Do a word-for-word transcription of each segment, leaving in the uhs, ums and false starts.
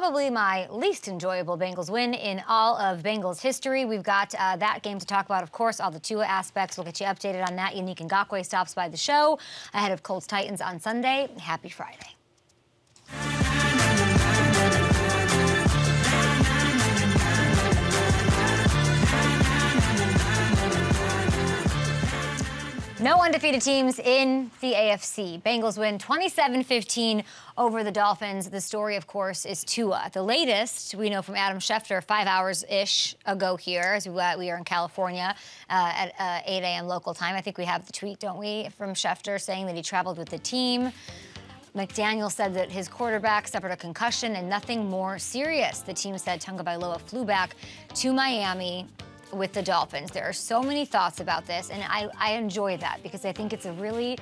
probably my least enjoyable Bengals win in all of Bengals history. We've got uh, that game to talk about, of course, all the Tua aspects. We'll get you updated on that. Yannick Ngakoue stops by the show ahead of Colts Titans on Sunday. Happy Friday. No undefeated teams in the A F C. Bengals win twenty-seven fifteen over the Dolphins. The story, of course, is Tua. The latest we know from Adam Schefter five hours-ish ago here, as we, uh, we are in California uh, at uh, eight a m local time. I think we have the tweet, don't we, from Schefter saying that he traveled with the team. McDaniel said that his quarterback suffered a concussion and nothing more serious. The team said Tagovailoa flew back to Miami with the Dolphins. There are so many thoughts about this, and I, I enjoy that because I think it's a really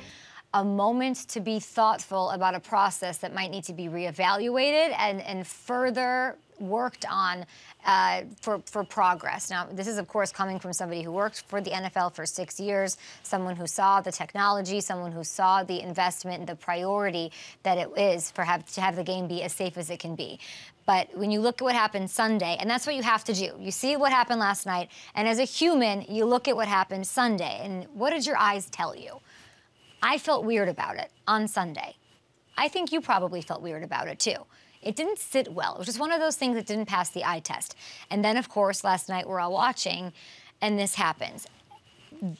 a moment to be thoughtful about a process that might need to be reevaluated and, and further worked on uh, for, for progress. Now, this is, of course, coming from somebody who worked for the N F L for six years, someone who saw the technology, someone who saw the investment and the priority that it is for have, to have the game be as safe as it can be. But when you look at what happened Sunday, and that's what you have to do. You see what happened last night, and as a human, you look at what happened Sunday, and what did your eyes tell you? I felt weird about it on Sunday. I think you probably felt weird about it, too. It didn't sit well. It was just one of those things that didn't pass the eye test. And then, of course, last night we're all watching, and this happens.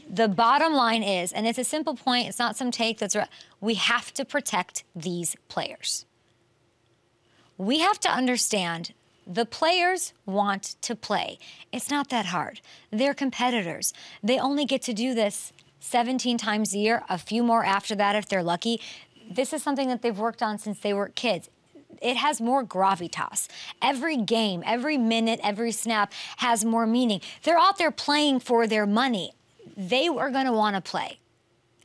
The bottom line is, and it's a simple point, it's not some take that's right, we have to protect these players. We have to understand the players want to play. It's not that hard. They're competitors. They only get to do this seventeen times a year, a few more after that if they're lucky. This is something that they've worked on since they were kids. It has more gravitas. Every game, every minute, every snap has more meaning. They're out there playing for their money. They are going to want to play.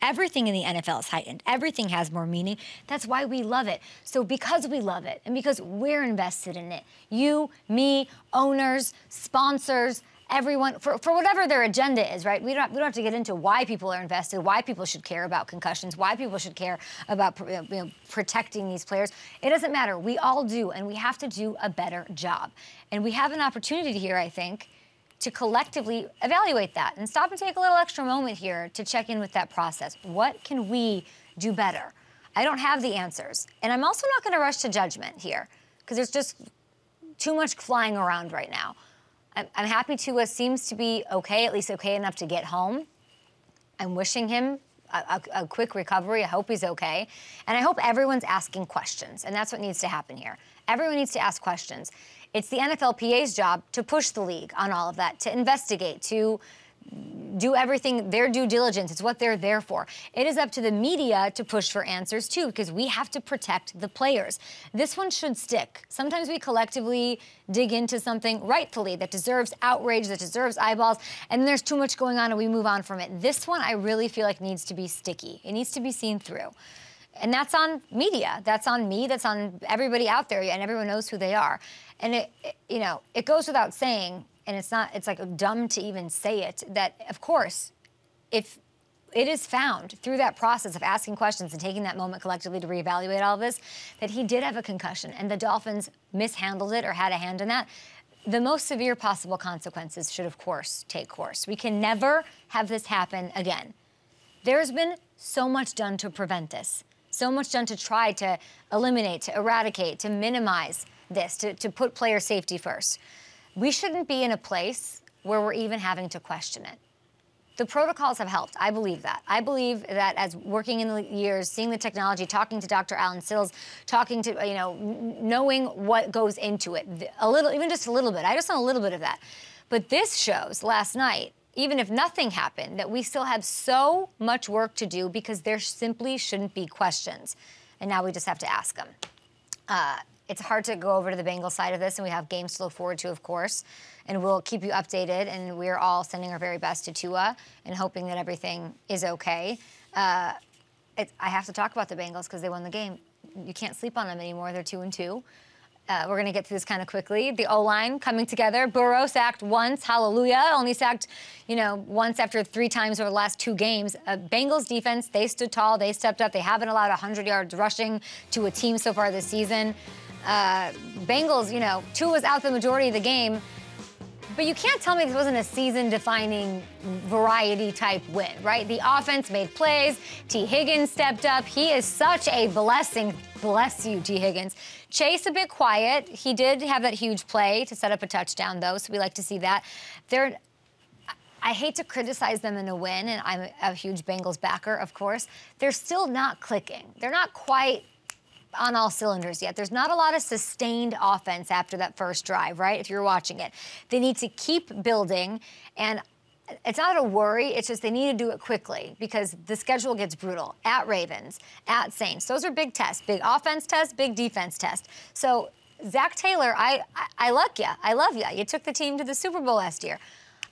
Everything in the N F L is heightened. Everything has more meaning. That's why we love it. So because we love it and because we're invested in it, you, me, owners, sponsors, everyone, for, for whatever their agenda is, right? We don't, we don't have to get into why people are invested, why people should care about concussions, why people should care about you know, protecting these players. It doesn't matter. We all do, and we have to do a better job. And we have an opportunity here, I think, to collectively evaluate that and stop and take a little extra moment here to check in with that process. What can we do better? I don't have the answers. And I'm also not going to rush to judgment here because there's just too much flying around right now. I'm, I'm happy Tua seems to be okay, at least okay enough to get home. I'm wishing him a, a, a quick recovery. I hope he's okay. And I hope everyone's asking questions, and that's what needs to happen here. Everyone needs to ask questions. It's the N F L P A's job to push the league on all of that, to investigate, to do everything, their due diligence. It's what they're there for. It is up to the media to push for answers, too, because we have to protect the players. This one should stick. Sometimes we collectively dig into something rightfully that deserves outrage, that deserves eyeballs, and there's too much going on and we move on from it. This one I really feel like needs to be sticky. It needs to be seen through. And that's on media. That's on me. That's on everybody out there, and everyone knows who they are. And it, it, you know, it goes without saying, and it's not, it's like dumb to even say it, that of course, if it is found through that process of asking questions and taking that moment collectively to reevaluate all of this, that he did have a concussion and the Dolphins mishandled it or had a hand in that, the most severe possible consequences should, of course, take course. We can never have this happen again. There's been so much done to prevent this. So much done to try to eliminate, to eradicate, to minimize this, to, to put player safety first. We shouldn't be in a place where we're even having to question it. The protocols have helped. I believe that. I believe that as working in the years, seeing the technology, talking to Doctor Alan Sills, talking to, you know, knowing what goes into it, a little, even just a little bit. I just know a little bit of that. But this shows last night, even if nothing happened, that we still have so much work to do because there simply shouldn't be questions. And now we just have to ask them. Uh, it's hard to go over to the Bengals side of this, and we have games to look forward to, of course. And we'll keep you updated, and we're all sending our very best to Tua and hoping that everything is okay. Uh, it, I have to talk about the Bengals because they won the game. You can't sleep on them anymore. They're two and two. Uh, we're going to get through this kind of quickly. The O-line coming together. Burrow sacked once, hallelujah. Only sacked, you know, once after three times over the last two games. Uh, Bengals defense, they stood tall. They stepped up. They haven't allowed one hundred yards rushing to a team so far this season. uh, Bengals, you know, Tua was out the majority of the game. But you can't tell me this wasn't a season-defining variety-type win, right? The offense made plays. T. Higgins stepped up. He is such a blessing. Bless you, T. Higgins. Chase a bit quiet. He did have that huge play to set up a touchdown, though, so we like to see that. They're, I hate to criticize them in a win, and I'm a huge Bengals backer, of course. They're still not clicking. They're not quite on all cylinders yet. There's not a lot of sustained offense after that first drive, right? If you're watching it. They need to keep building, and it's not a worry, it's just they need to do it quickly because the schedule gets brutal. At Ravens, at Saints. Those are big tests. Big offense test, big defense test. So Zach Taylor, I, I, I like ya. I love ya. You took the team to the Super Bowl last year.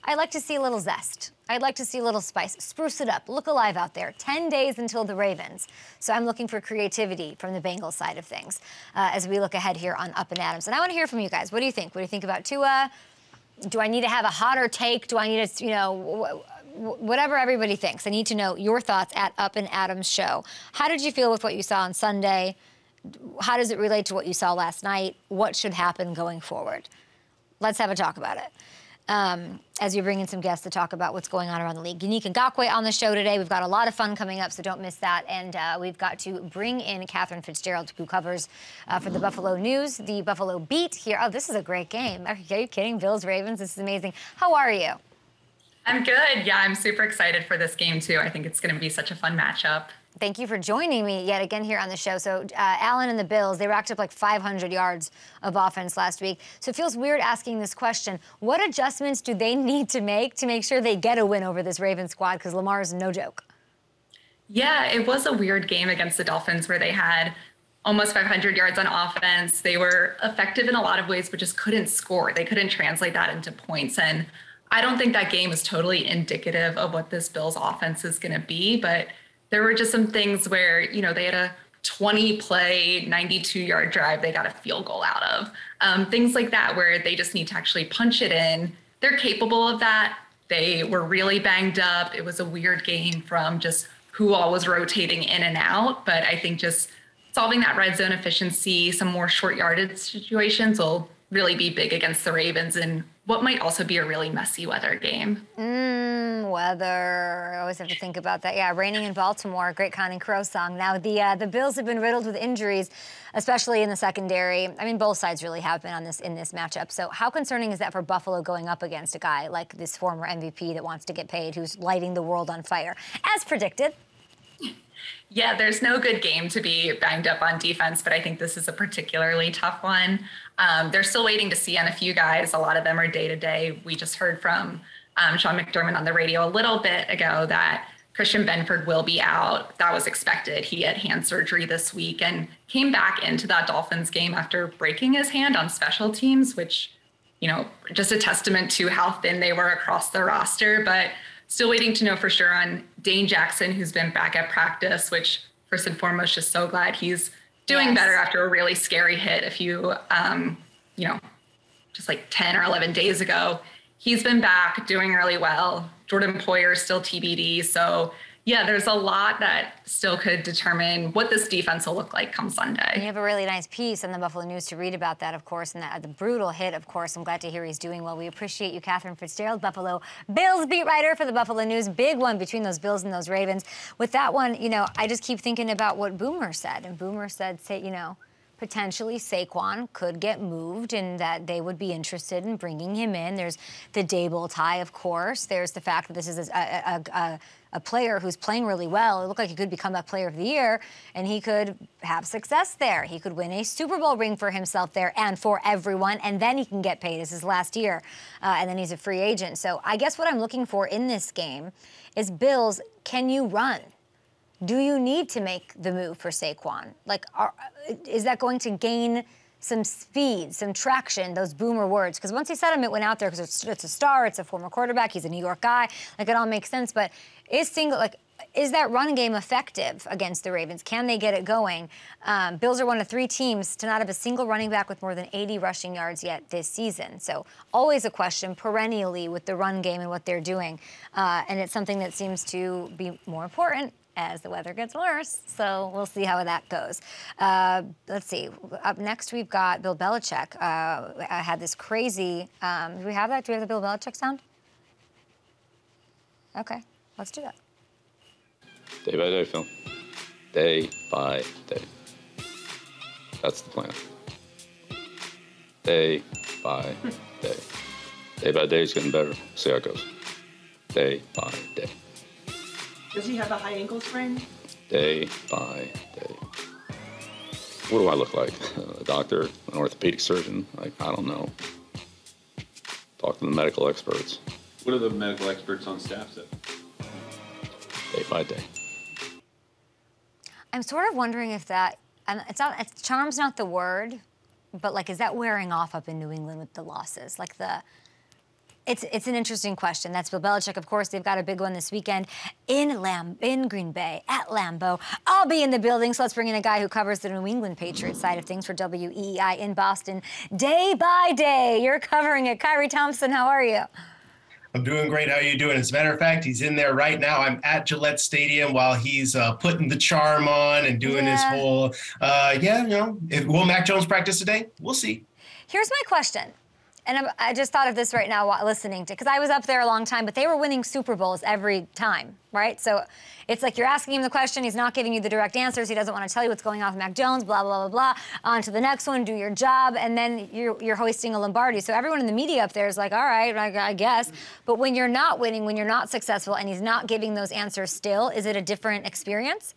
I'd like to see a little zest. I'd like to see a little spice. Spruce it up. Look alive out there. Ten days until the Ravens. So I'm looking for creativity from the Bengals side of things uh, as we look ahead here on Up and Adams. And I want to hear from you guys. What do you think? What do you think about Tua? Do I need to have a hotter take? Do I need to, you know, wh whatever everybody thinks. I need to know your thoughts at Up and Adams Show. How did you feel with what you saw on Sunday? How does it relate to what you saw last night? What should happen going forward? Let's have a talk about it. Um, as we bring in some guests to talk about what's going on around the league. Yannick Ngakoue on the show today. We've got a lot of fun coming up, so don't miss that. And uh, we've got to bring in Katherine Fitzgerald, who covers uh, for the Buffalo News, the Buffalo Beat here. Oh, this is a great game. Are you kidding? Bills, Ravens, this is amazing. How are you? I'm good. Yeah, I'm super excited for this game, too. I think it's going to be such a fun matchup. Thank you for joining me yet again here on the show. So uh, Allen and the Bills, they racked up like five hundred yards of offense last week. So it feels weird asking this question. What adjustments do they need to make to make sure they get a win over this Ravens squad? Because Lamar's no joke. Yeah, it was a weird game against the Dolphins where they had almost five hundred yards on offense. They were effective in a lot of ways, but just couldn't score. They couldn't translate that into points. And I don't think that game is totally indicative of what this Bills offense is going to be, but there were just some things where, you know, they had a twenty play, ninety-two yard drive they got a field goal out of. Um, things like that where they just need to actually punch it in. They're capable of that. They were really banged up. It was a weird game from just who all was rotating in and out. But I think just solving that red zone efficiency, some more short yardage situations will really be big against the Ravens in what might also be a really messy weather game. Mmm, weather. I always have to think about that. Yeah, raining in Baltimore, great Counting Crow song. Now, the uh, the Bills have been riddled with injuries, especially in the secondary. I mean, both sides really have been on this in this matchup. So how concerning is that for Buffalo going up against a guy like this former M V P that wants to get paid, who's lighting the world on fire, as predicted? Yeah, there's no good game to be banged up on defense, but I think this is a particularly tough one. Um, they're still waiting to see on a few guys. A lot of them are day-to-day. We just heard from um, Sean McDermott on the radio a little bit ago that Christian Benford will be out. That was expected. He had hand surgery this week and came back into that Dolphins game after breaking his hand on special teams, which, you know, just a testament to how thin they were across the roster. But still waiting to know for sure on Dane Jackson, who's been back at practice, which first and foremost, just so glad he's doing yes. better after a really scary hit a few, um, you know, just like ten or eleven days ago. He's been back doing really well. Jordan Poyer still T B D. So yeah, there's a lot that still could determine what this defense will look like come Sunday. And you have a really nice piece in the Buffalo News to read about that, of course, and that, the brutal hit, of course. I'm glad to hear he's doing well. We appreciate you, Katherine Fitzgerald, Buffalo Bills beat writer for the Buffalo News. Big one between those Bills and those Ravens. With that one, you know, I just keep thinking about what Boomer said. And Boomer said, say, you know, potentially Saquon could get moved and that they would be interested in bringing him in. There's the Dable tie, of course. There's the fact that this is a, a, a, a player who's playing really well. It looked like he could become a player of the year, and he could have success there. He could win a Super Bowl ring for himself there and for everyone, and then he can get paid. This is last year, uh, and then he's a free agent. So I guess what I'm looking for in this game is, Bills, can you run? Do you need to make the move for Saquon? Like, are, is that going to gain some speed, some traction, those Boomer words? Because once he said him, it went out there because it's, it's a star, it's a former quarterback, he's a New York guy. Like, it all makes sense. But is single, like, is that run game effective against the Ravens? Can they get it going? Um, Bills are one of three teams to not have a single running back with more than eighty rushing yards yet this season. So always a question perennially with the run game and what they're doing. Uh, and it's something that seems to be more important as the weather gets worse. So we'll see how that goes. Uh, let's see. Up next, we've got Bill Belichick. Uh, I had this crazy. Um, do we have that? Do we have the Bill Belichick sound? Okay, let's do that. Day by day, Phil. Day by day. That's the plan. Day by day. Day by day is getting better. See how it goes. Day by day. Does he have a high ankle sprain? Day by day. What do I look like? A doctor? An orthopedic surgeon? Like, I don't know. Talk to the medical experts. What are the medical experts on staff say? Day by day. I'm sort of wondering if that, it's not, it's, charm's not the word, but like, is that wearing off up in New England with the losses? Like the, It's, it's an interesting question. That's Bill Belichick. Of course, they've got a big one this weekend in Lam in Green Bay, at Lambeau. I'll be in the building, so let's bring in a guy who covers the New England Patriots side of things for W E E I in Boston. Day by day, you're covering it. Khari Thompson, how are you? I'm doing great. How are you doing? As a matter of fact, he's in there right now. I'm at Gillette Stadium while he's uh, putting the charm on and doing yeah. his whole, uh, yeah, you know, if, will Mac Jones practice today? We'll see. Here's my question. And I just thought of this right now while listening to, because I was up there a long time, but they were winning Super Bowls every time, right? So it's like you're asking him the question, he's not giving you the direct answers, he doesn't want to tell you what's going on with Mac Jones, blah, blah, blah, blah. On to the next one, do your job, and then you're, you're hoisting a Lombardi. So everyone in the media up there is like, all right, I, I guess. But when you're not winning, when you're not successful, and he's not giving those answers still, is it a different experience?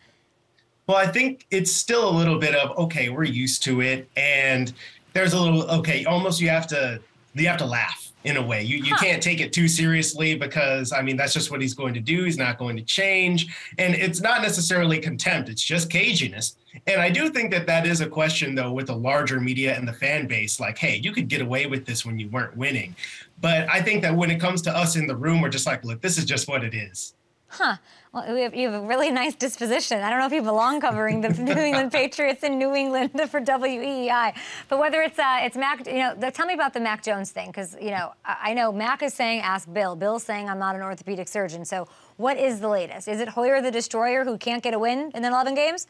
Well, I think it's still a little bit of, okay, we're used to it, and there's a little, okay, almost you have to, you have to laugh in a way. You you huh. can't take it too seriously because, I mean, that's just what he's going to do. He's not going to change. And it's not necessarily contempt. It's just caginess. And I do think that that is a question, though, with the larger media and the fan base. Like, hey, you could get away with this when you weren't winning. But I think that when it comes to us in the room, we're just like, look, this is just what it is. Huh. Well, we have, you have a really nice disposition. I don't know if you belong covering the New England Patriots in New England for W E E I, but whether it's uh, it's Mac, you know, the, tell me about the Mac Jones thing, because you know I, I know Mac is saying ask Bill, Bill's saying I'm not an orthopedic surgeon. So what is the latest? Is it Hoyer the Destroyer who can't get a win in eleven games?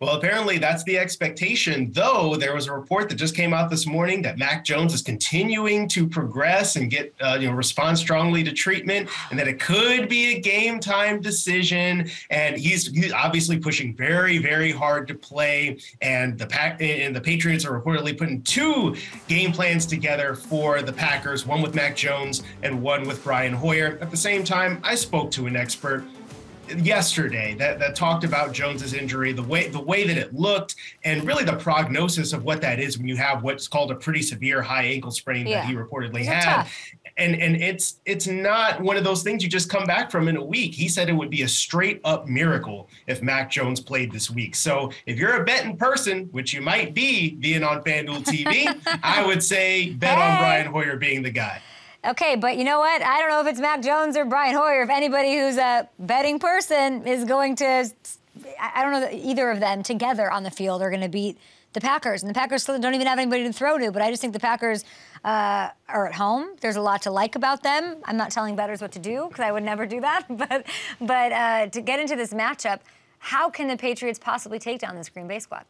Well, apparently that's the expectation, though there was a report that just came out this morning that Mac Jones is continuing to progress and get, uh, you know, respond strongly to treatment, and that it could be a game time decision. And he's, he's obviously pushing very, very hard to play. And the Pac and the Patriots are reportedly putting two game plans together for the Packers, one with Mac Jones and one with Brian Hoyer. At the same time, I spoke to an expert yesterday that, that talked about Jones's injury, the way the way that it looked, and really the prognosis of what that is when you have what's called a pretty severe high ankle sprain yeah. that he reportedly Those had. And and it's it's not one of those things you just come back from in a week. He said it would be a straight up miracle if Mac Jones played this week. So if you're a betting person, which you might be being on FanDuel T V, I would say bet hey. on Brian Hoyer being the guy. Okay, but you know what? I don't know if it's Mac Jones or Brian Hoyer. If anybody who's a betting person is going to, I don't know that either of them together on the field are going to beat the Packers. And the Packers don't even have anybody to throw to, but I just think the Packers uh, are at home. There's a lot to like about them. I'm not telling bettors what to do because I would never do that. But, but uh, to get into this matchup, how can the Patriots possibly take down this Green Bay squad?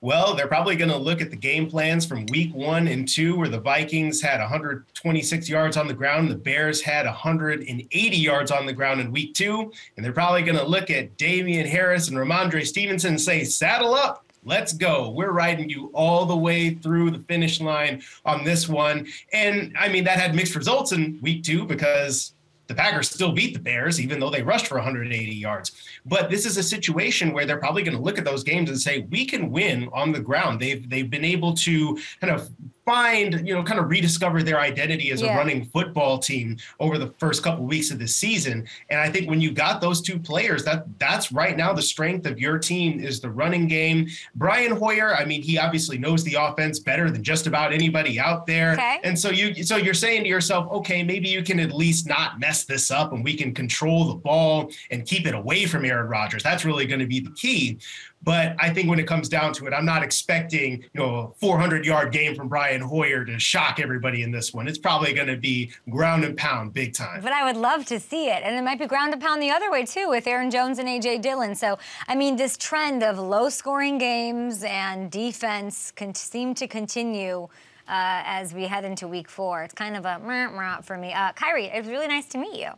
Well, they're probably going to look at the game plans from week one and two, where the Vikings had one hundred twenty-six yards on the ground. The Bears had one hundred eighty yards on the ground in week two. And they're probably going to look at Damian Harris and Ramondre Stevenson and say, saddle up. Let's go. We're riding you all the way through the finish line on this one. And, I mean, that had mixed results in week two because the Packers still beat the Bears, even though they rushed for one hundred eighty yards. But this is a situation where they're probably going to look at those games and say, we can win on the ground. They've, they've been able to kind of find, you know, kind of rediscover their identity as yeah. a running football team over the first couple of weeks of this season. And I think when you got those two players, that that's right now the strength of your team is the running game. Brian Hoyer, I mean, he obviously knows the offense better than just about anybody out there. Okay. And so you so you're saying to yourself, okay, maybe you can at least not mess this up and we can control the ball and keep it away from Aaron Rodgers. That's really going to be the key. But I think when it comes down to it, I'm not expecting, you know, a four hundred yard game from Brian Hoyer to shock everybody in this one. It's probably going to be ground and pound big time. But I would love to see it. And it might be ground and pound the other way, too, with Aaron Jones and A J. Dillon. So, I mean, this trend of low-scoring games and defense can seem to continue uh, as we head into week four. It's kind of a meh-meh for me. Uh, Khari, it was really nice to meet you.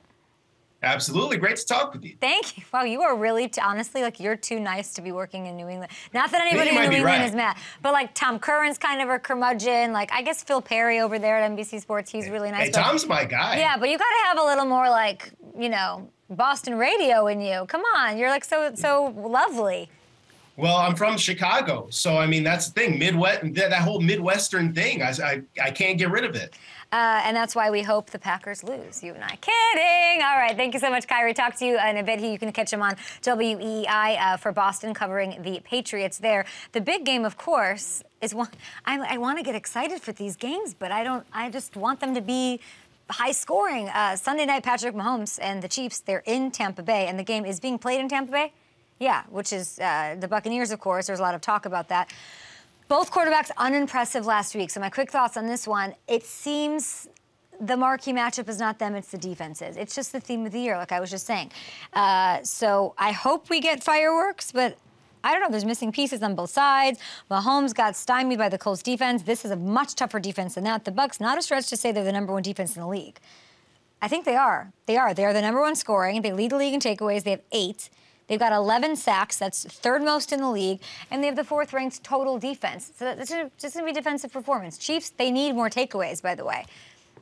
Absolutely. Great to talk with you. Thank you. Wow, you are really, t honestly, like, you're too nice to be working in New England. Not that anybody in New England right. is mad, but, like, Tom Curran's kind of a curmudgeon. Like, I guess Phil Perry over there at N B C Sports, he's really nice. Hey, but, Tom's my guy. Yeah, but you got to have a little more, like, you know, Boston radio in you. Come on. You're, like, so so lovely. Well, I'm from Chicago, so, I mean, that's the thing. Midwest, that whole Midwestern thing, I, I, I can't get rid of it. Uh, and that's why we hope the Packers lose. You and I. Kidding. All right. Thank you so much, Khari. Talk to you in a bit. You can catch him on W E I uh, for Boston covering the Patriots there. The big game, of course, is one. I, I want to get excited for these games, but I don't. I just want them to be high scoring. Uh, Sunday night, Patrick Mahomes and the Chiefs, they're in Tampa Bay, and the game is being played in Tampa Bay. Yeah, which is uh, the Buccaneers, of course. There's a lot of talk about that. Both quarterbacks unimpressive last week. So my quick thoughts on this one, it seems the marquee matchup is not them, it's the defenses. It's just the theme of the year, like I was just saying. Uh, so I hope we get fireworks, but I don't know, there's missing pieces on both sides. Mahomes got stymied by the Colts defense. This is a much tougher defense than that. The Bucs, not a stretch to say they're the number one defense in the league. I think they are. They are. They are the number one scoring. They lead the league in takeaways. They have eight. They've got eleven sacks. That's third most in the league. And they have the fourth-ranked total defense. So that's just going to be defensive performance. Chiefs, they need more takeaways, by the way.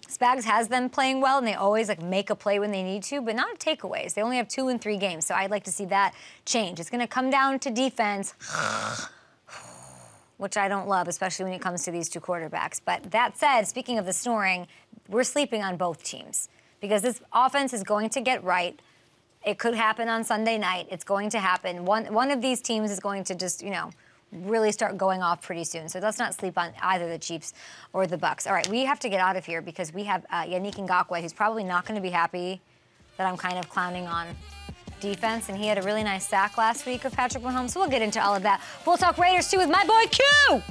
Spags has them playing well, and they always, like, make a play when they need to, but not takeaways. They only have two in three games, so I'd like to see that change. It's going to come down to defense, which I don't love, especially when it comes to these two quarterbacks. But that said, speaking of the snoring, we're sleeping on both teams because this offense is going to get right. It could happen on Sunday night. It's going to happen. One one of these teams is going to just, you know, really start going off pretty soon. So let's not sleep on either the Chiefs or the Bucs. All right, we have to get out of here because we have uh, Yannick Ngakoue, who's probably not going to be happy that I'm kind of clowning on defense, and he had a really nice sack last week of Patrick Mahomes. So we'll get into all of that. We'll talk Raiders, too, with my boy Q.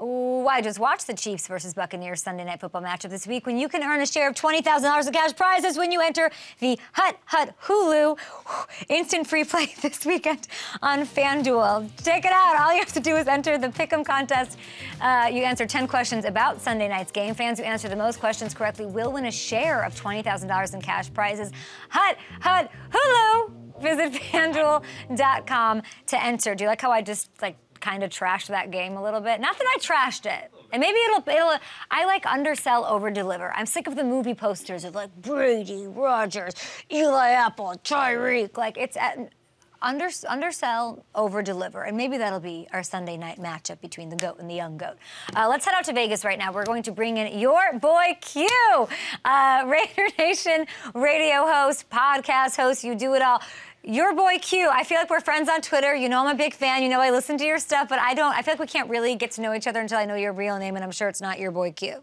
Ooh, I just watched the Chiefs versus Buccaneers Sunday Night Football matchup this week when you can earn a share of twenty thousand dollars in cash prizes when you enter the Hut Hut Hulu instant free play this weekend on FanDuel. Check it out. All you have to do is enter the Pick'em contest. Uh, you answer ten questions about Sunday night's game. Fans who answer the most questions correctly will win a share of twenty thousand dollars in cash prizes. Hut Hut Hulu. Visit FanDuel dot com to enter. Do you like how I just, like, kind of trashed that game a little bit? Not that I trashed it. And maybe it'll, it'll, I like undersell, over-deliver. I'm sick of the movie posters of, like, Brady, Rodgers, Eli Apple, Tyreek. Like, it's at, under, undersell, over-deliver. And maybe that'll be our Sunday night matchup between the GOAT and the young GOAT. Uh, let's head out to Vegas right now. We're going to bring in your boy Q, uh, Raider Nation radio host, podcast host. You do it all. Your boy Q, I feel like we're friends on Twitter. You know I'm a big fan. You know I listen to your stuff, but I don't. I feel like we can't really get to know each other until I know your real name, and I'm sure it's not your boy Q.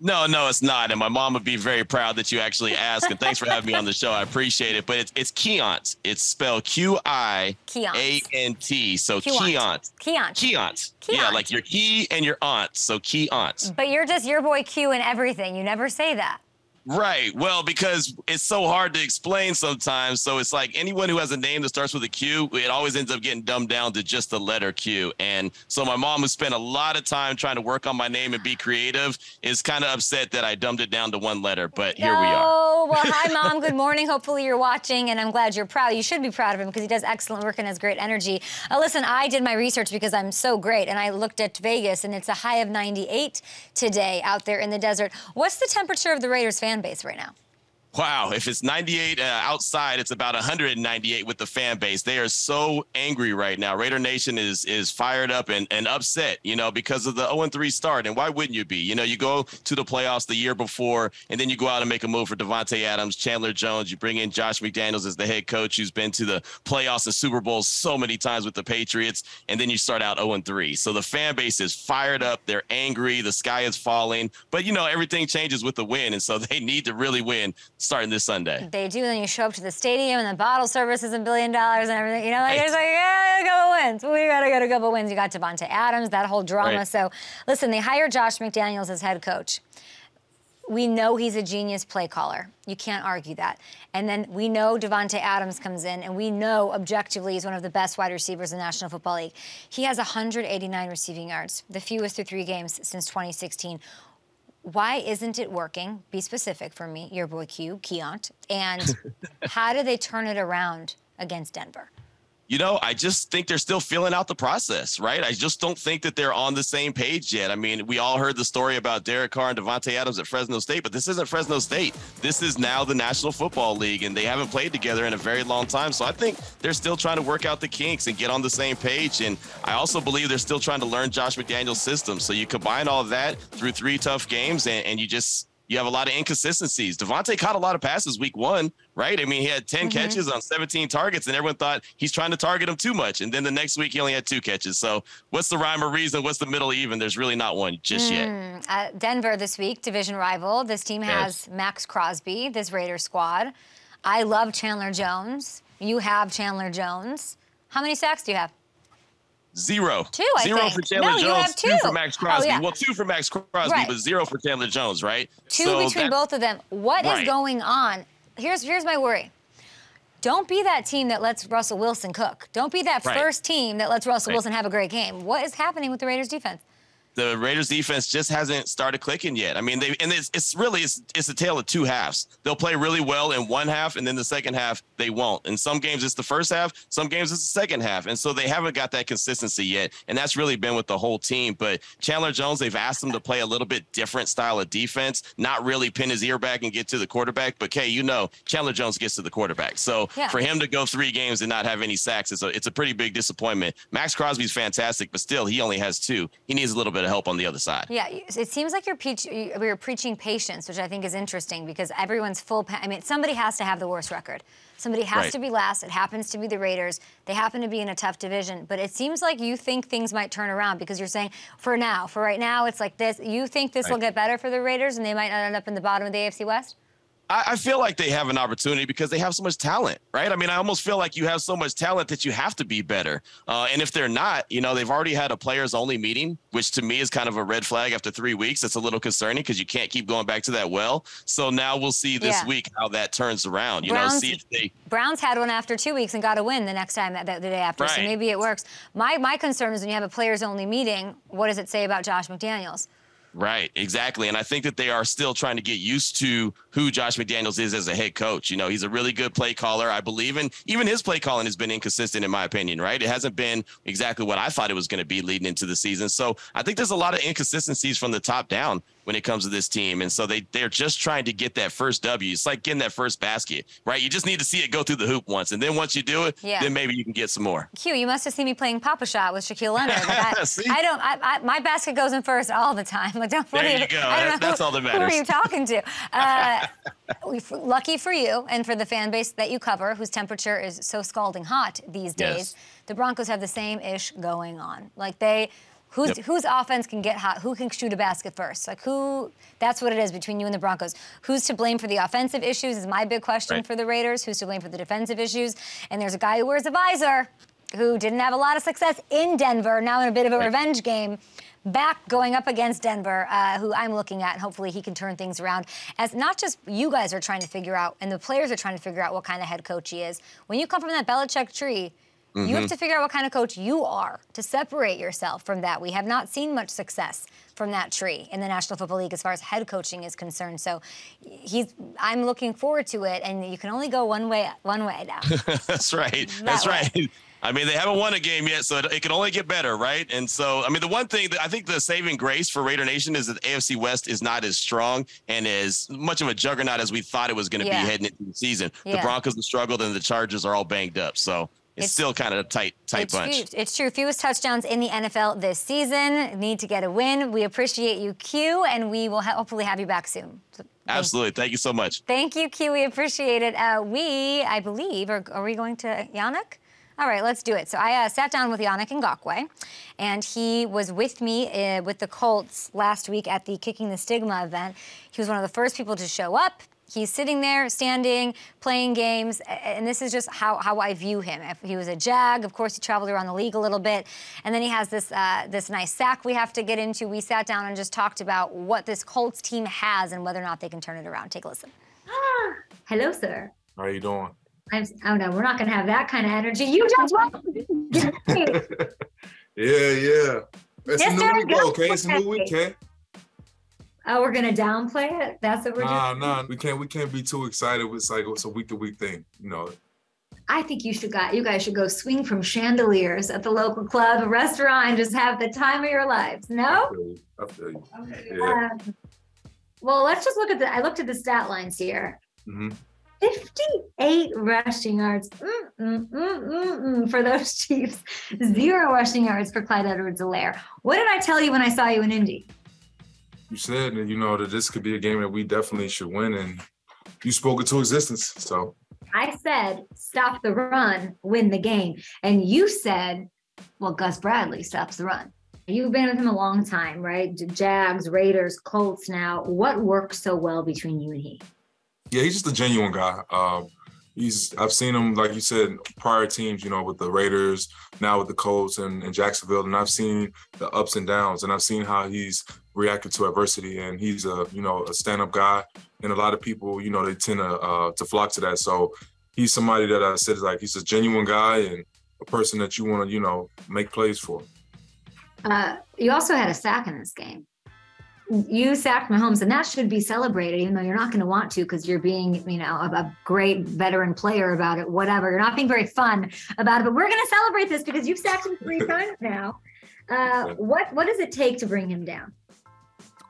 No, no, it's not. And my mom would be very proud that you actually asked. And thanks for having me on the show. I appreciate it. But it's, it's Keontz. It's spelled Q I A N T. So Keontz. Keontz. Keontz. Yeah, like your E and your aunt. So Keontz. But you're just your boy Q and everything. You never say that. Right. Well, because it's so hard to explain sometimes. So it's like anyone who has a name that starts with a Q, it always ends up getting dumbed down to just the letter Q. And so my mom, who spent a lot of time trying to work on my name and be creative, is kind of upset that I dumbed it down to one letter. But here no. we are. Oh, well, hi, Mom. Good morning. Hopefully you're watching, and I'm glad you're proud. You should be proud of him because he does excellent work and has great energy. Uh, listen, I did my research because I'm so great, and I looked at Vegas, and it's a high of ninety-eight today out there in the desert. What's the temperature of the Raiders fan base right now? Wow, if it's ninety-eight uh, outside, it's about one hundred ninety-eight with the fan base. They are so angry right now. Raider Nation is is fired up and, and upset, you know, because of the oh and three start. And why wouldn't you be? You know, you go to the playoffs the year before, and then you go out and make a move for Davante Adams, Chandler Jones. You bring in Josh McDaniels as the head coach who's been to the playoffs and Super Bowls so many times with the Patriots, and then you start out oh and three. So the fan base is fired up. They're angry. The sky is falling. But, you know, everything changes with the win, and so they need to really win. starting this Sunday. They do, and then you show up to the stadium, and the bottle service is a billion dollars and everything. You know, like, right. It's like, yeah, a couple wins. We got to get a couple wins. You got Davante Adams, that whole drama. Right. So, listen, they hired Josh McDaniels as head coach. We know he's a genius play caller. You can't argue that. And then we know Davante Adams comes in, and we know objectively he's one of the best wide receivers in the National Football League. He has one hundred eighty-nine receiving yards, the fewest through three games since twenty sixteen. Why isn't it working? Be specific for me, your boy Q, Keontz. And how do they turn it around against Denver? You know, I just think they're still feeling out the process, right? I just don't think that they're on the same page yet. I mean, we all heard the story about Derek Carr and Davante Adams at Fresno State, but this isn't Fresno State. This is now the National Football League, and they haven't played together in a very long time. So I think they're still trying to work out the kinks and get on the same page. And I also believe they're still trying to learn Josh McDaniels' system. So you combine all that through three tough games, and, and you just... you have a lot of inconsistencies. Davante caught a lot of passes week one, right? I mean, he had ten mm-hmm. catches on seventeen targets, and everyone thought he's trying to target him too much. And then the next week, he only had two catches. So what's the rhyme or reason? What's the middle even? There's really not one just mm. yet. Uh, Denver this week, division rival. This team has yes. Max Crosby, this Raiders squad. I love Chandler Jones. You have Chandler Jones. How many sacks do you have? Zero. Two, I zero think. for Chandler no, Jones, you have two. two for Max Crosby. Oh, yeah. Well, two for Max Crosby, right. but zero for Chandler Jones, right? Two so between that, both of them. What right. is going on? Here's, here's my worry. Don't be that team that lets Russell Wilson cook. Don't be that right. first team that lets Russell right. Wilson have a great game. What is happening with the Raiders defense? The Raiders defense just hasn't started clicking yet. I mean, they and it's, it's really it's, it's a tale of two halves. They'll play really well in one half, and then the second half they won't. In some games it's the first half, some games it's the second half, and so they haven't got that consistency yet. And that's really been with the whole team. But Chandler Jones, they've asked him to play a little bit different style of defense, not really pin his ear back and get to the quarterback. But Kay, you know, Chandler Jones gets to the quarterback, so yeah. for him to go three games and not have any sacks, it's a it's a pretty big disappointment. Max Crosby's fantastic, but still he only has two. He needs a little bit of help on the other side. Yeah, it seems like you're, peach, you're preaching patience, which I think is interesting because everyone's full. Pa I mean, somebody has to have the worst record. Somebody has right. to be last. It happens to be the Raiders. They happen to be in a tough division. But it seems like you think things might turn around because you're saying, for now, for right now, it's like this. You think this right. will get better for the Raiders and they might not end up in the bottom of the A F C West? I feel like they have an opportunity because they have so much talent, right? I mean, I almost feel like you have so much talent that you have to be better. Uh, and if they're not, you know, they've already had a players-only meeting, which to me is kind of a red flag after three weeks. It's a little concerning because you can't keep going back to that well. So now we'll see this yeah. week how that turns around. You Browns, know, see if they... Browns had one after two weeks and got a win the next time, the, the day after, right. so maybe it works. My, my concern is when you have a players-only meeting, what does it say about Josh McDaniels? Right, exactly. And I think that they are still trying to get used to who Josh McDaniels is as a head coach. You know, he's a really good play caller, I believe. And even his play calling has been inconsistent, in my opinion, right? It hasn't been exactly what I thought it was going to be leading into the season. So I think there's a lot of inconsistencies from the top down when it comes to this team. And so they, they're just trying to get that first W. It's like getting that first basket, right? You just need to see it go through the hoop once. And then once you do it, yeah. then maybe you can get some more. Q, you must have seen me playing Papa Shot with Shaquille Leonard. I, I don't, I, I, my basket goes in first all the time. Like, don't there worry, you go. I don't That's know all that matters. Who are you talking to? Uh, lucky for you and for the fan base that you cover, whose temperature is so scalding hot these days, yes. the Broncos have the same ish going on. Like they... Who's, yep. whose offense can get hot? Who can shoot a basket first? Like who, that's what it is between you and the Broncos. Who's to blame for the offensive issues is my big question right. for the Raiders. Who's to blame for the defensive issues? And there's a guy who wears a visor who didn't have a lot of success in Denver, now in a bit of a right. revenge game, back going up against Denver, uh, who I'm looking at, and hopefully he can turn things around. As not just you guys are trying to figure out, and the players are trying to figure out what kind of head coach he is. When you come from that Belichick tree, you have to figure out what kind of coach you are to separate yourself from that. We have not seen much success from that tree in the National Football League as far as head coaching is concerned. So he's, I'm looking forward to it, and you can only go one way one way now. That's right. That That's way. right. I mean, they haven't won a game yet, so it, it can only get better, right? And so, I mean, the one thing that I think the saving grace for Raider Nation is that the A F C West is not as strong and as much of a juggernaut as we thought it was going to yeah. be heading into the season. Yeah. The Broncos have struggled, and the Chargers are all banged up, so... It's, it's still kind of a tight, tight it's bunch. True. It's true. Fewest touchdowns in the N F L this season. Need to get a win. We appreciate you, Q, and we will ha hopefully have you back soon. So thank Absolutely. You. Thank you so much. Thank you, Q. We appreciate it. Uh, we, I believe, are, are we going to Yannick? All right, let's do it. So I uh, sat down with Yannick Ngakoue, and he was with me uh, with the Colts last week at the Kicking the Stigma event. He was one of the first people to show up. He's sitting there, standing, playing games, and this is just how, how I view him. If he was a Jag, of course, he traveled around the league a little bit, and then he has this uh, this nice sack we have to get into. We sat down and just talked about what this Colts team has and whether or not they can turn it around. Take a listen. Ah, hello, sir. How are you doing? I'm, oh, no, we're not going to have that kind of energy. You just want Yeah, yeah. It's yes, a new week, okay? It's a new week, okay? Oh, we're gonna downplay it. That's what we're nah, doing. Nah, nah, we can't. We can't be too excited. It's like it's a week to week thing, you know. I think you should got you guys should go swing from chandeliers at the local club, a restaurant, and just have the time of your lives. No. I feel you. I feel you. Okay. Yeah. Um, well, let's just look at the. I looked at the stat lines here. Mm-hmm. fifty-eight rushing yards mm, mm, mm, mm, mm, for those Chiefs. Zero rushing yards for Clyde Edwards-Helaire. What did I tell you when I saw you in Indy? You said, you know, that this could be a game that we definitely should win, and you spoke it to existence, so. I said, stop the run, win the game. And you said, well, Gus Bradley stops the run. You've been with him a long time, right? Jags, Raiders, Colts now. What works so well between you and he? Yeah, he's just a genuine guy. Uh, he's I've seen him, like you said, prior teams, you know, with the Raiders, now with the Colts and, and Jacksonville, and I've seen the ups and downs, and I've seen how he's reacted to adversity, and he's a, you know, a stand-up guy, and a lot of people, you know, they tend to uh, to flock to that. So he's somebody that I said is like, he's a genuine guy and a person that you want to, you know, make plays for. Uh, you also had a sack in this game. You sacked Mahomes, and that should be celebrated, even though you're not going to want to because you're being, you know, a, a great veteran player about it, whatever. You're not being very fun about it, but we're going to celebrate this because you've sacked him three times now. Uh, what what does it take to bring him down?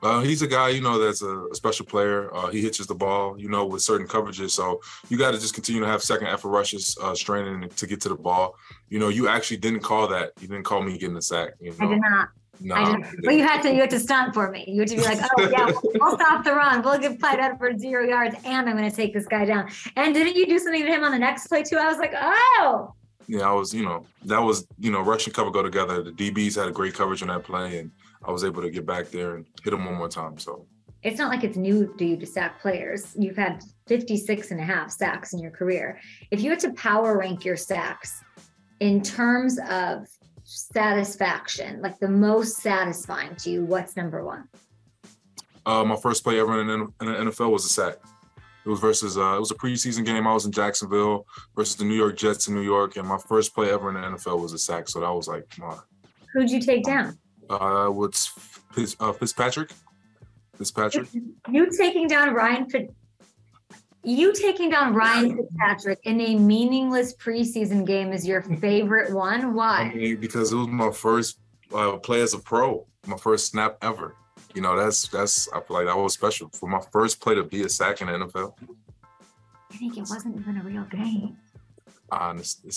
Uh, he's a guy, you know, that's a, a special player. Uh, he hitches the ball, you know, with certain coverages. So you got to just continue to have second effort rushes, uh, straining to get to the ball. You know, you actually didn't call that. You didn't call me getting a sack. You know? I did not. Nah. Well, you had to you had to stunt for me. You had to be like, oh yeah, I'll stop the run. We'll give Clyde out for zero yards, and I'm going to take this guy down. And didn't you do something to him on the next play too? I was like, oh. Yeah, I was. You know, that was you know, rush and cover go together. The D Bs had a great coverage on that play, and I was able to get back there and hit him one more time. So it's not like it's new to you to sack players. You've had fifty-six and a half sacks in your career. If you had to power rank your sacks in terms of satisfaction, like the most satisfying to you, what's number one? Uh, my first play ever in the N F L was a sack. It was versus, uh, it was a preseason game. I was in Jacksonville versus the New York Jets in New York, and my first play ever in the N F L was a sack. So that was like, my. Who'd you take down? Uh, what's Fitz, uh, Fitzpatrick? Fitzpatrick. You taking down Ryan Fitz. You taking down Ryan Fitzpatrick in a meaningless preseason game is your favorite one? Why? I mean, because it was my first uh, play as a pro, my first snap ever. You know, that's, that's I feel like that was special. For my first play to be a sack in the N F L. I think it wasn't even a real game. Honestly.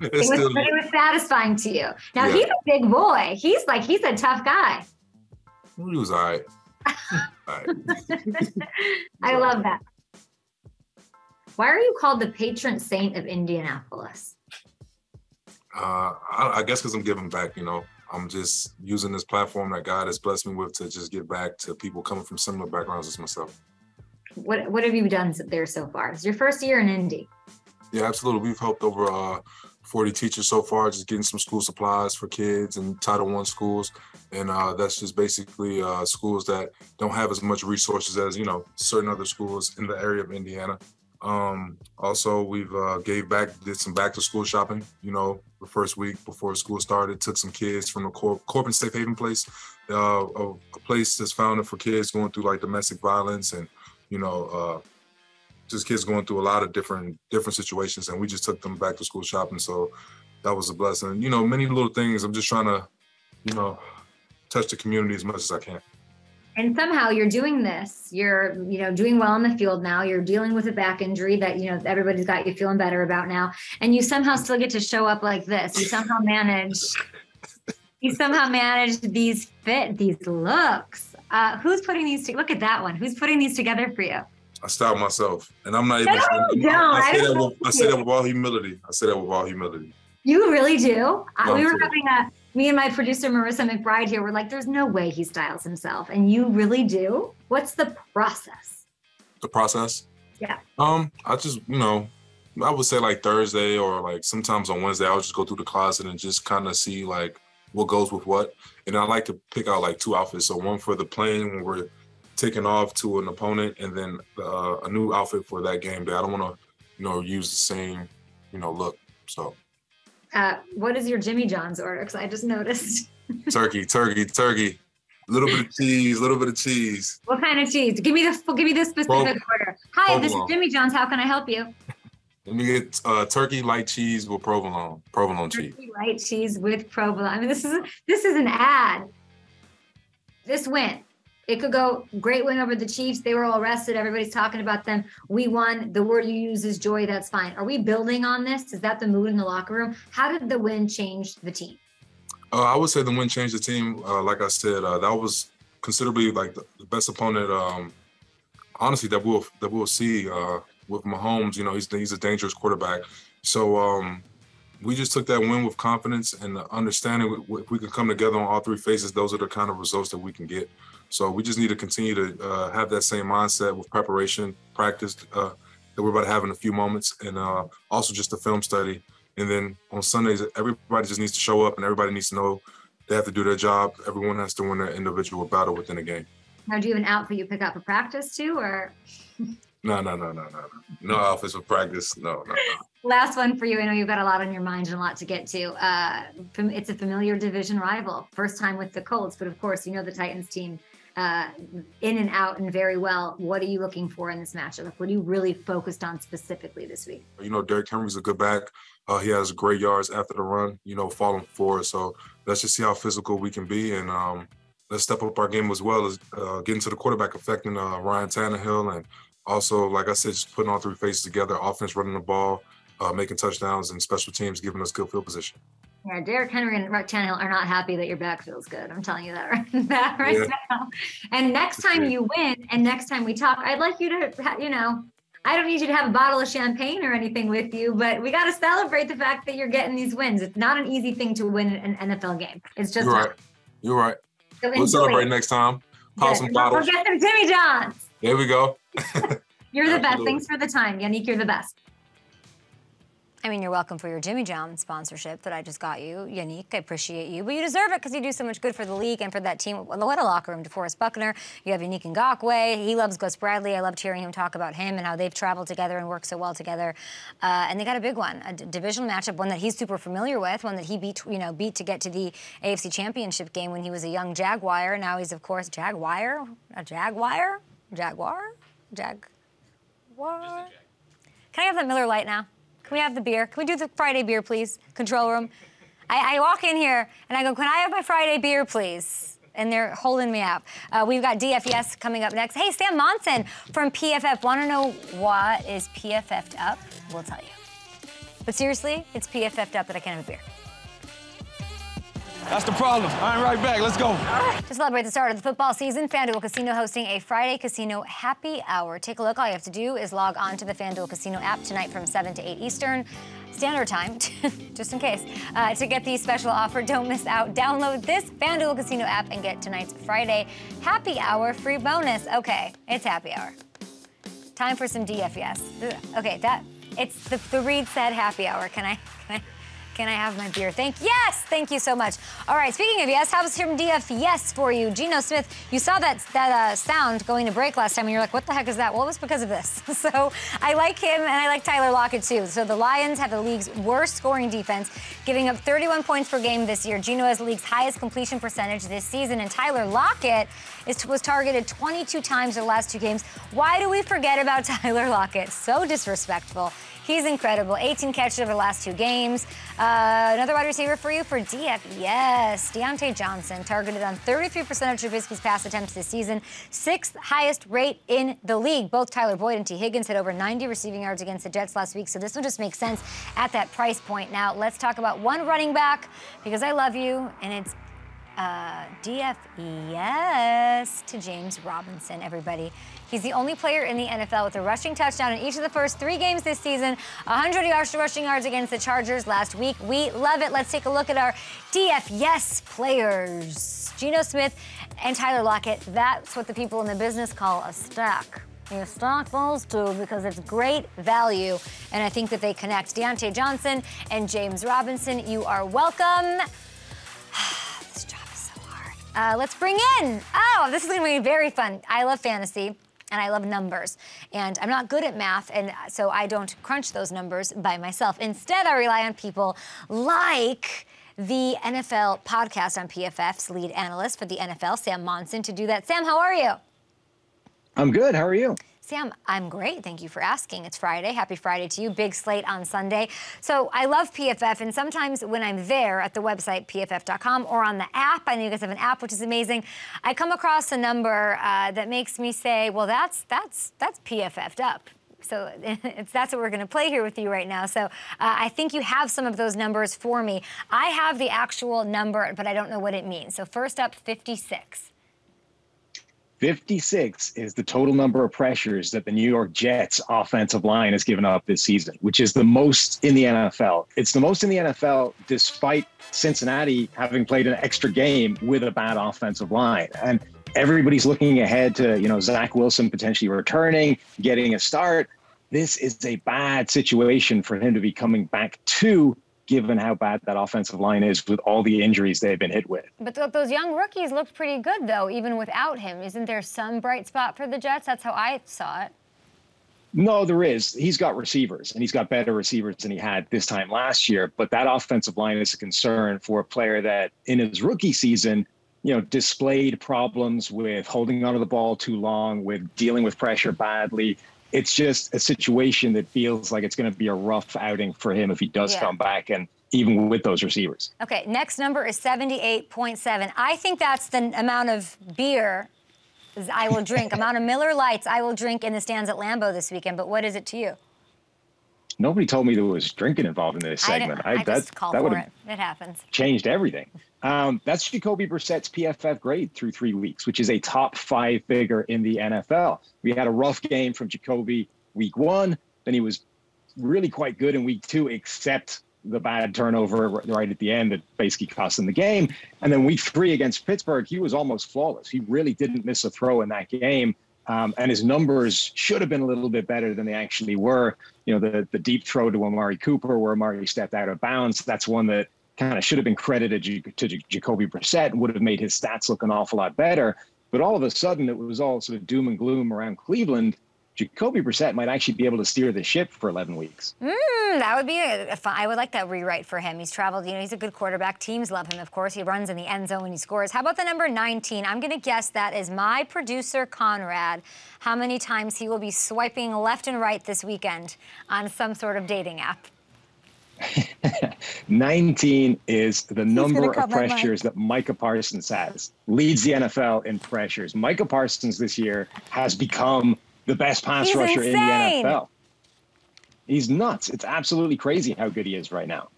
It was, still, but it was satisfying to you. Now, yeah. He's a big boy. He's like, he's a tough guy. He was all right. All right. I love that. Why are you called the patron saint of Indianapolis? Uh, I, I guess because I'm giving back, you know. I'm just using this platform that God has blessed me with to just give back to people coming from similar backgrounds as myself. What What have you done there so far? It's your first year in Indy. Yeah, absolutely. We've helped over uh, forty teachers so far, just getting some school supplies for kids in Title I schools. And uh, that's just basically uh, schools that don't have as much resources as, you know, certain other schools in the area of Indiana. Um, also, we've uh, gave back, did some back to school shopping, you know, the first week before school started, took some kids from the Cor- Corbin Safe Haven place, uh, a, a place that's founded for kids going through like domestic violence and, you know, uh, just kids going through a lot of different different situations, and we just took them back to school shopping. So that was a blessing. You know, many little things. I'm just trying to, you know, touch the community as much as I can. And somehow you're doing this. You're, you know, doing well on the field now. You're dealing with a back injury that, you know, everybody's got you feeling better about now. And you somehow still get to show up like this. You somehow manage, you somehow manage these fit, these looks. Uh, who's putting these, to- look at that one. Who's putting these together for you? I style myself, and I'm not even. No, I, don't. I, say that with, I say that with all humility. I say that with all humility. You really do. I, we were having a me and my producer Marissa McBride here. We're like, there's no way he styles himself, and you really do. What's the process? the process. Yeah. Um, I just, you know, I would say like Thursday or like sometimes on Wednesday, I'll just go through the closet and just kind of see like what goes with what. And I like to pick out like two outfits. So one for the plane when we're taking off to an opponent, and then uh, a new outfit for that game day. I don't want to, you know, use the same, you know, look. So. Uh, what is your Jimmy John's order? Because I just noticed. turkey, turkey, turkey. A little bit of cheese, a little bit of cheese. What kind of cheese? Give me the give me the specific Pro- order. Hi, provolone. This is Jimmy John's. How can I help you? Let me get uh, turkey light cheese with provolone. Provolone turkey cheese. Turkey light cheese with provolone. I mean, this is a, this is an ad. This win. It could go great win over the Chiefs. They were all rested. Everybody's talking about them. We won. The word you use is joy. That's fine. Are we building on this? Is that the mood in the locker room? How did the win change the team? Uh, I would say the win changed the team. Uh, like I said, uh, that was considerably like the, the best opponent, um, honestly, that we'll that we'll see uh, with Mahomes. You know, he's he's a dangerous quarterback. So um, we just took that win with confidence and understanding. If we can come together on all three phases, those are the kind of results that we can get. So we just need to continue to uh, have that same mindset with preparation, practice uh, that we're about to have in a few moments, and uh, also just the film study. And then on Sundays, everybody just needs to show up and everybody needs to know they have to do their job. Everyone has to win their individual battle within a game. Now, do you have an outfit you pick up for practice too, or? No, no, no, no, no. No outfits for practice. No, no, no. Last one for you. I know you've got a lot on your mind and a lot to get to. Uh, it's a familiar division rival. First time with the Colts, but of course, you know the Titans team uh, in and out and very well. What are you looking for in this matchup? Like, what are you really focused on specifically this week? You know, Derrick Henry's a good back. Uh, he has great yards after the run, you know, falling forward. So let's just see how physical we can be, and um, let's step up our game as well as uh, getting to the quarterback, affecting uh, Ryan Tannehill. And also, like I said, just putting all three phases together, offense running the ball, uh, making touchdowns, and special teams giving us good field position. Yeah, Derrick Henry and Ryan Tannehill are not happy that your back feels good. I'm telling you that right, that right yeah. now. And next time yeah. you win and next time we talk, I'd like you to, you know, I don't need you to have a bottle of champagne or anything with you, but we got to celebrate the fact that you're getting these wins. It's not an easy thing to win an N F L game. It's just You're right. You're right. So we'll celebrate it. Next time. Pop yeah. some bottles. We'll get some Jimmy Johns. There we go. You're the best. Thanks for the time, Yannick. You're the best. I mean, you're welcome for your Jimmy John sponsorship that I just got you, Yannick. I appreciate you, but you deserve it because you do so much good for the league and for that team. What a locker room. DeForest Buckner, you have Yannick Ngakoue. He loves Gus Bradley. I loved hearing him talk about him and how they've traveled together and worked so well together. Uh, and they got a big one, a d- divisional matchup, one that he's super familiar with, one that he beat, you know, beat to get to the A F C Championship game when he was a young Jaguar. Now he's, of course, Jaguar, a Jaguar, Jaguar, Jag, what? Can I have that Miller Lite now? Can we have the beer? Can we do the Friday beer, please? Control room. I, I walk in here and I go, can I have my Friday beer, please? And they're holding me up. Uh, we've got D F E S coming up next. Hey, Sam Monson from P F F. Want to know what is P F F'd up? We'll tell you. But seriously, it's P F F'd up that I can't have a beer. That's the problem. I'm right back. Let's go. To celebrate the start of the football season, FanDuel Casino hosting a Friday Casino Happy Hour. Take a look. All you have to do is log on to the FanDuel Casino app tonight from seven to eight Eastern Standard Time, just in case, uh, to get the special offer. Don't miss out. Download this FanDuel Casino app and get tonight's Friday Happy Hour free bonus. Okay, it's happy hour. Time for some D F E S. Okay, that it's the, the read said happy hour. Can I? Can I? Can I have my beer? Thank yes, thank you so much. All right, speaking of yes, how's from D F yes for you? Geno Smith, you saw that that uh, sound going to break last time, and you're like, what the heck is that? Well, it was because of this. So I like him, and I like Tyler Lockett too. So the Lions have the league's worst scoring defense, giving up thirty-one points per game this year. Geno has the league's highest completion percentage this season, and Tyler Lockett is, was targeted twenty-two times in the last two games. Why do we forget about Tyler Lockett? So disrespectful. He's incredible. eighteen catches over the last two games. Uh, another wide receiver for you for D F. Yes, Deontay Johnson, targeted on thirty-three percent of Trubisky's pass attempts this season, sixth highest rate in the league. Both Tyler Boyd and T. Higgins had over ninety receiving yards against the Jets last week, so this one just makes sense at that price point. Now, let's talk about one running back, because I love you, and it's Uh, D F E S to James Robinson, everybody. He's the only player in the N F L with a rushing touchdown in each of the first three games this season, one hundred yards rushing yards against the Chargers last week. We love it. Let's take a look at our D F E S players. Geno Smith and Tyler Lockett. That's what the people in the business call a stack. You stock those too because it's great value, and I think that they connect. Deontay Johnson and James Robinson, you are welcome. This job is so hard. Uh, let's bring in, oh, this is gonna be very fun. I love fantasy. And I love numbers. And I'm not good at math, and so I don't crunch those numbers by myself. Instead, I rely on people like the N F L podcast on P F F's lead analyst for the N F L, Sam Monson, to do that. Sam, how are you? I'm good. How are you? Sam, I'm great. Thank you for asking. It's Friday. Happy Friday to you. Big slate on Sunday. So I love P F F, and sometimes when I'm there at the website, P F F dot com, or on the app, I know you guys have an app, which is amazing, I come across a number uh, that makes me say, well, that's that's that's P F F'd up. So it's, that's what we're going to play here with you right now. So uh, I think you have some of those numbers for me. I have the actual number, but I don't know what it means. So first up, fifty-six. fifty-six is the total number of pressures that the New York Jets offensive line has given up this season, which is the most in the N F L. It's the most in the N F L despite Cincinnati having played an extra game with a bad offensive line. And everybody's looking ahead to, you know, Zach Wilson potentially returning, getting a start. This is a bad situation for him to be coming back to, given how bad that offensive line is with all the injuries they've been hit with. But th those young rookies looked pretty good, though, even without him. Isn't there some bright spot for the Jets? That's how I saw it. No, there is. He's got receivers, and he's got better receivers than he had this time last year. But that offensive line is a concern for a player that, in his rookie season, you know, displayed problems with holding onto the ball too long, with dealing with pressure badly. It's just a situation that feels like it's going to be a rough outing for him if he does yeah. come back, and even with those receivers. Okay, next number is seventy-eight point seven. I think that's the amount of beer I will drink, amount of Miller Lights I will drink in the stands at Lambeau this weekend, but what is it to you? Nobody told me there was drinking involved in this segment. I, I, I just that, called that for it. It happens. Changed everything. Um, that's Jacoby Brissett's P F F grade through three weeks, which is a top five figure in the N F L. We had a rough game from Jacoby week one. Then he was really quite good in week two, except the bad turnover right at the end that basically cost him the game. And then week three against Pittsburgh, he was almost flawless. He really didn't miss a throw in that game. Um, and his numbers should have been a little bit better than they actually were. You know, the, the deep throw to Amari Cooper where Amari stepped out of bounds, that's one that kind of should have been credited to Jacoby Brissett and would have made his stats look an awful lot better. But all of a sudden, it was all sort of doom and gloom around Cleveland. Jacoby Brissett might actually be able to steer the ship for eleven weeks. Mm, that would be a fun, I would like that rewrite for him. He's traveled, you know, he's a good quarterback. Teams love him, of course. He runs in the end zone when he scores. How about the number nineteen? I'm going to guess that is my producer, Conrad, how many times he will be swiping left and right this weekend on some sort of dating app. nineteen is the number of pressures that Micah Parsons has. Leads the N F L in pressures. Micah Parsons this year has become the best pass He's rusher insane. in the N F L. He's nuts. It's absolutely crazy how good he is right now.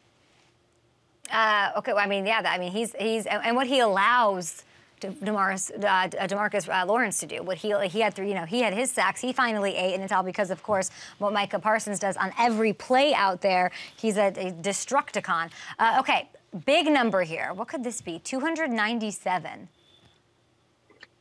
Uh, okay, well, I mean, yeah, I mean, he's he's and what he allows to DeMarcus, uh, DeMarcus uh, Lawrence to do. What he he had three, you know, he had his sacks. He finally ate, and it's all because, of course, what Micah Parsons does on every play out there. He's a, a Destructicon. Uh, okay, big number here. What could this be? two hundred ninety-seven.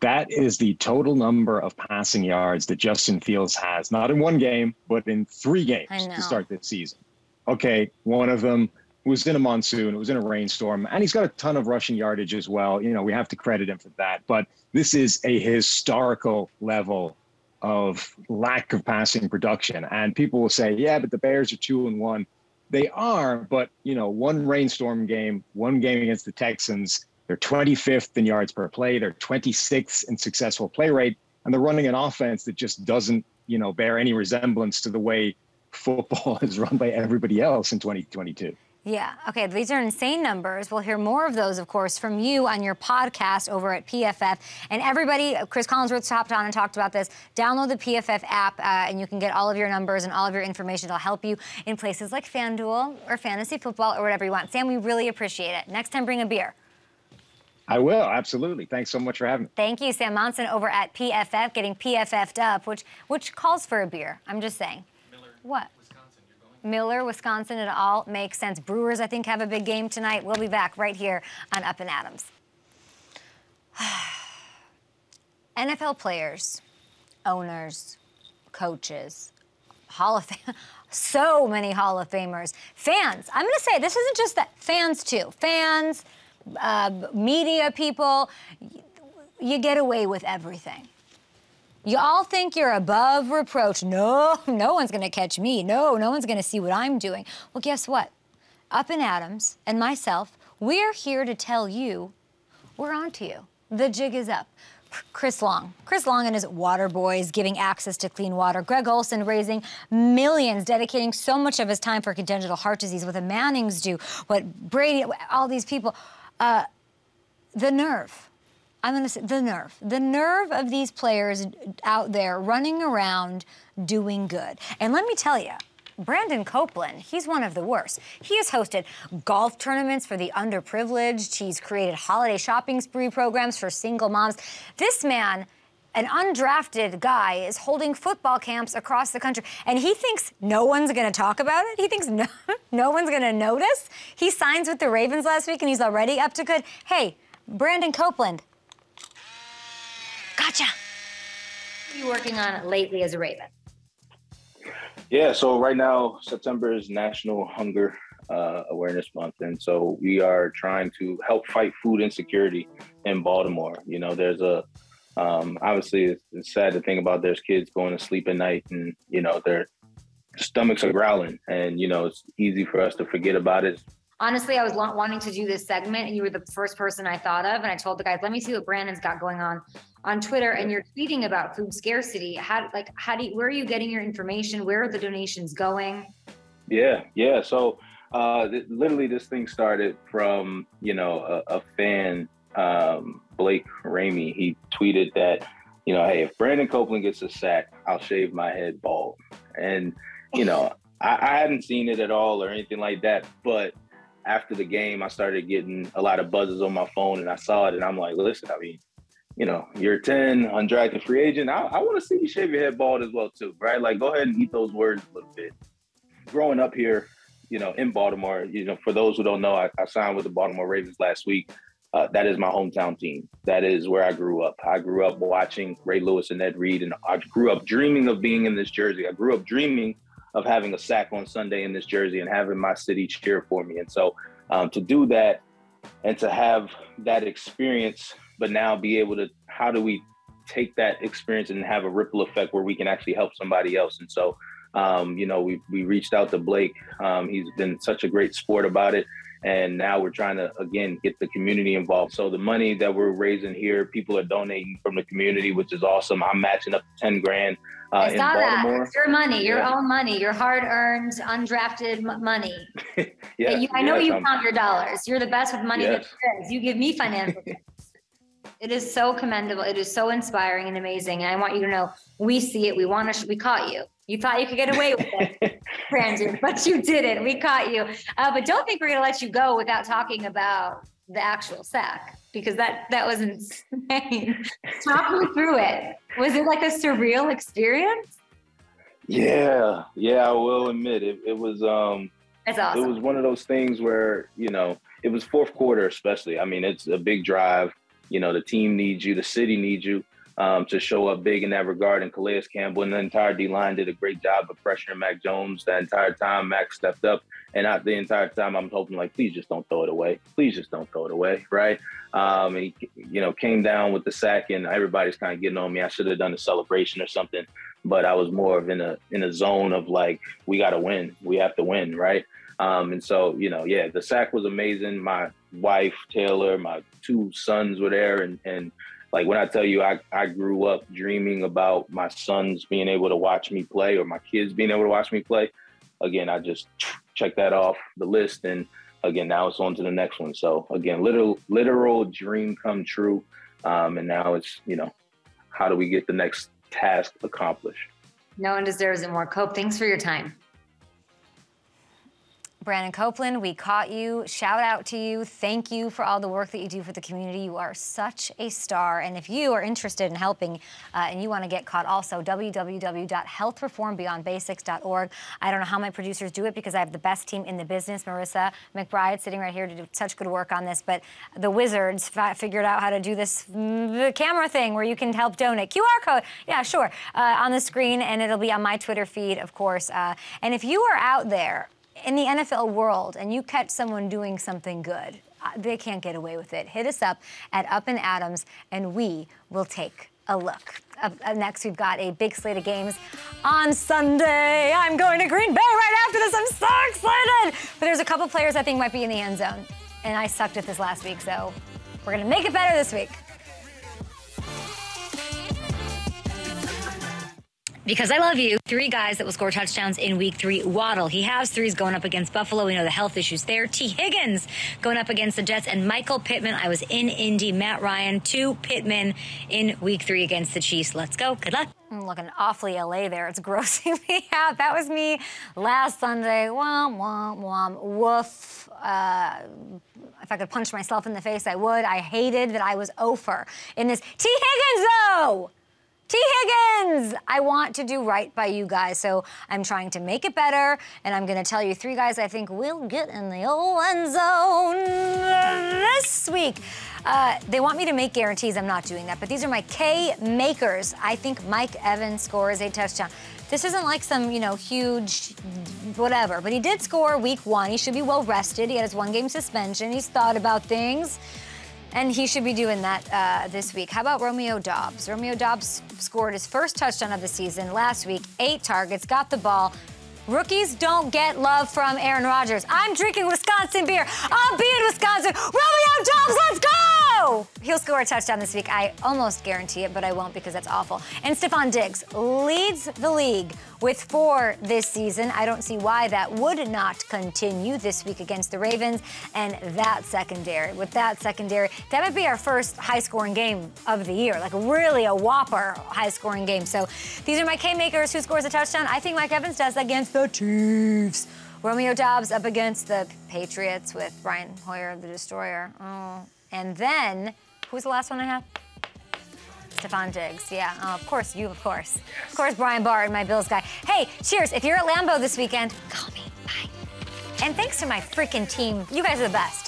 That is the total number of passing yards that Justin Fields has, not in one game, but in three games to start this season. Okay, one of them was in a monsoon, it was in a rainstorm, and he's got a ton of rushing yardage as well. You know, we have to credit him for that. But this is a historical level of lack of passing production. And people will say, yeah, but the Bears are two and one. They are, but, you know, one rainstorm game, one game against the Texans, they're twenty-fifth in yards per play. They're twenty-sixth in successful play rate. And they're running an offense that just doesn't, you know, bear any resemblance to the way football is run by everybody else in twenty twenty-two. Yeah. Okay. These are insane numbers. We'll hear more of those, of course, from you on your podcast over at P F F. And everybody, Chris Collinsworth hopped on and talked about this. Download the P F F app, uh, and you can get all of your numbers and all of your information. It'll help you in places like FanDuel or Fantasy Football or whatever you want. Sam, we really appreciate it. Next time, bring a beer. I will, absolutely. Thanks so much for having me. Thank you, Sam Monson, over at P F F, getting P F F'd up, which which calls for a beer. I'm just saying. Miller, what? Wisconsin, you're going. Miller, Wisconsin, it all makes sense. Brewers, I think, have a big game tonight. We'll be back right here on Up and Adams. N F L players, owners, coaches, Hall of Fame, so many Hall of Famers, fans. I'm going to say this isn't just that, fans too. Fans, uh, media people, you get away with everything. You all think you're above reproach. No, no one's going to catch me. No, no one's going to see what I'm doing. Well, guess what? Up and Adams and myself, we're here to tell you we're on to you. The jig is up. Chris Long. Chris Long and his water boys giving access to clean water. Greg Olson raising millions, dedicating so much of his time for congenital heart disease. What the Mannings do, what Brady, all these people. Uh, the nerve. I'm going to say the nerve. The nerve of these players out there running around doing good. And let me tell you, Brandon Copeland, he's one of the worst. He has hosted golf tournaments for the underprivileged. He's created holiday shopping spree programs for single moms. This man, an undrafted guy, is holding football camps across the country, and he thinks no one's going to talk about it. He thinks no, no one's going to notice. He signs with the Ravens last week, and he's already up to good. Hey, Brandon Copeland, gotcha. What are you working on lately as a Raven? Yeah, so right now, September is National Hunger uh, Awareness Month, and so we are trying to help fight food insecurity in Baltimore. You know, there's a, um, obviously, it's, it's sad to think about there's kids going to sleep at night and, you know, their stomachs are growling, and, you know, it's easy for us to forget about it. Honestly, I was wanting to do this segment, and you were the first person I thought of, and I told the guys, let me see what Brandon's got going on on Twitter, and you're tweeting about food scarcity. How, like, how do you, where are you getting your information? Where are the donations going? Yeah, yeah. So uh, th literally this thing started from, you know, a, a fan, um, Blake Ramey. He tweeted that, you know, hey, if Brandon Copeland gets a sack, I'll shave my head bald. And, you know, I, I hadn't seen it at all or anything like that, but after the game, I started getting a lot of buzzes on my phone, and I saw it, and I'm like, listen, I mean, you know, you're ten, undrafted free agent. I, I want to see you shave your head bald as well, too, right? Like, go ahead and eat those words a little bit. Growing up here, you know, in Baltimore, you know, for those who don't know, I, I signed with the Baltimore Ravens last week. Uh, that is my hometown team. That is where I grew up. I grew up watching Ray Lewis and Ed Reed, and I grew up dreaming of being in this jersey. I grew up dreaming of having a sack on Sunday in this jersey and having my city cheer for me. And so um, to do that and to have that experience, but now be able to, how do we take that experience and have a ripple effect where we can actually help somebody else? And so, um, you know, we, we reached out to Blake. Um, he's been such a great sport about it. And now we're trying to, again, get the community involved. So the money that we're raising here, people are donating from the community, which is awesome. I'm matching up to ten grand. Uh, I saw that. It's your money, your yeah. own money, your hard-earned, undrafted money. yeah, you, I know yes, you count I'm, your dollars. You're the best with money yes. that there is. You give me financial. It is so commendable. It is so inspiring and amazing. And I want you to know, we see it. We want to. We caught you. You thought you could get away with it, Brandon, but you didn't. We caught you. Uh, but don't think we're going to let you go without talking about the actual sack, because that that was insane. Talk me through it. Was it like a surreal experience? Yeah, yeah, I will admit it. It was. Um, That's awesome. It was one of those things where, you know, it was fourth quarter, especially. I mean, it's a big drive. You know, the team needs you, the city needs you um, to show up big in that regard. And Calais Campbell and the entire D-line did a great job of pressuring Mac Jones. The entire time, Mac stepped up. And I, the entire time, I'm hoping, like, please just don't throw it away. Please just don't throw it away, right? Um, and he, you know, came down with the sack, and everybody's kind of getting on me. I should have done a celebration or something, but I was more of in a in a zone of, like, we got to win. We have to win, right? Um, and so, you know, yeah, the sack was amazing. My wife, Taylor, my two sons were there. And, and like, when I tell you, I, I grew up dreaming about my sons being able to watch me play or my kids being able to watch me play. Again, I just checked that off the list. And again, now it's on to the next one. So again, literal, literal dream come true. Um, and now it's, you know, how do we get the next task accomplished? No one deserves it more. Cope, thanks for your time. Brandon Copeland, we caught you. Shout out to you. Thank you for all the work that you do for the community. You are such a star. And if you are interested in helping uh, and you want to get caught also, w w w dot health reform beyond basics dot org. I don't know how my producers do it because I have the best team in the business. Marissa McBride sitting right here to do such good work on this. But the wizards figured out how to do this camera thing where you can help donate. Q R code. Yeah, sure. Uh, on the screen, and it'll be on my Twitter feed, of course. Uh, and if you are out there in the N F L world and you catch someone doing something good, they can't get away with it. Hit us up at Up and Adams, and we will take a look. Up, up next, we've got a big slate of games on Sunday. I'm going to Green Bay right after this. I'm so excited. But there's a couple players I think might be in the end zone, and I sucked at this last week, so we're going to make it better this week. Because I love you, three guys that will score touchdowns in week three. Waddle, he has threes going up against Buffalo. We know the health issues there. T. Higgins going up against the Jets. And Michael Pittman, I was in Indy. Matt Ryan to Pittman in week three against the Chiefs. Let's go. Good luck. I'm looking awfully L A there. It's grossing me out. That was me last Sunday. Womp, womp, womp, woof. Uh, if I could punch myself in the face, I would. I hated that I was over in this. T. Higgins, though. T. Higgins! I want to do right by you guys, so I'm trying to make it better, and I'm going to tell you three guys I think will get in the old end zone this week. Uh, they want me to make guarantees. I'm not doing that, but these are my K-makers. I think Mike Evans scores a touchdown. This isn't like some, you know, huge whatever, but he did score week one. He should be well-rested. He had his one-game suspension. He's thought about things. And he should be doing that uh, this week. How about Romeo Doubs? Romeo Doubs scored his first touchdown of the season last week. Eight targets, got the ball. Rookies don't get love from Aaron Rodgers. I'm drinking Wisconsin beer. I'll be in Wisconsin. Romeo Doubs, let's go! He'll score a touchdown this week. I almost guarantee it, but I won't because that's awful. And Stephon Diggs leads the league with four this season. I don't see why that would not continue this week against the Ravens and that secondary. With that secondary, that might be our first high-scoring game of the year, like really a whopper high-scoring game. So these are my K-makers. Who scores a touchdown? I think Mike Evans does against the Chiefs. Romeo Doubs up against the Patriots with Brian Hoyer, the Destroyer. Oh. And then, who's the last one I have? Stephon Diggs, yeah, oh, of course, you, of course. Yes. Of course, Brian Barr and my Bills guy. Hey, cheers, if you're at Lambeau this weekend, call me, bye. And thanks to my freaking team, you guys are the best.